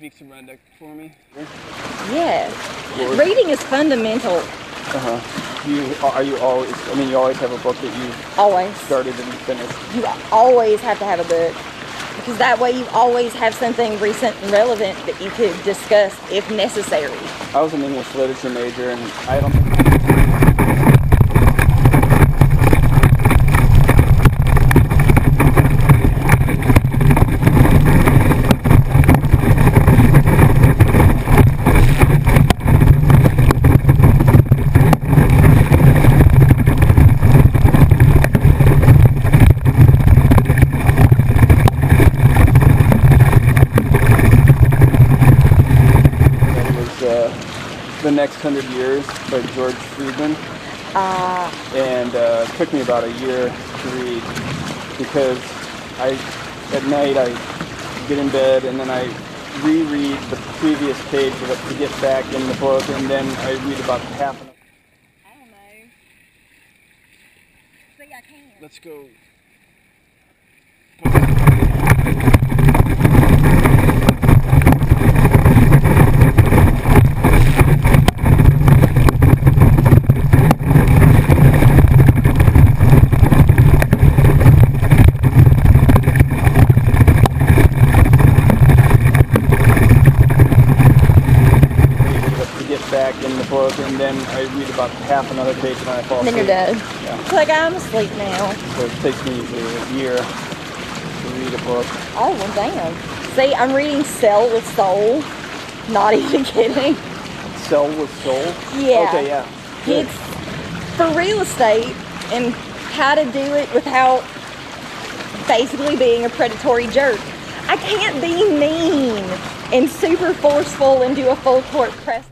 speak to Rhonda for me? Yes. Lord. Reading is fundamental. You always, I mean, you always have a book that you always started and finished. You always have to have a book, because that way you always have something recent and relevant that you could discuss if necessary. I was an English literature major, and I don't think The Next 100 Years by George Friedman, and it took me about a year to read, because at night I get in bed and then I reread the previous page of it to get back in the book, and then I read about half of it. I don't know. See, I can. Let's go. In the book, and then I read about half another page and I fall asleep. Then you're dead. Yeah. It's like, I'm asleep now. So it takes me a year to read a book. Oh, well, damn. See, I'm reading Sell with Soul. Not even kidding. Sell with Soul? Yeah. Okay, yeah. Good. It's for real estate and how to do it without basically being a predatory jerk. I can't be mean and super forceful and do a full court press.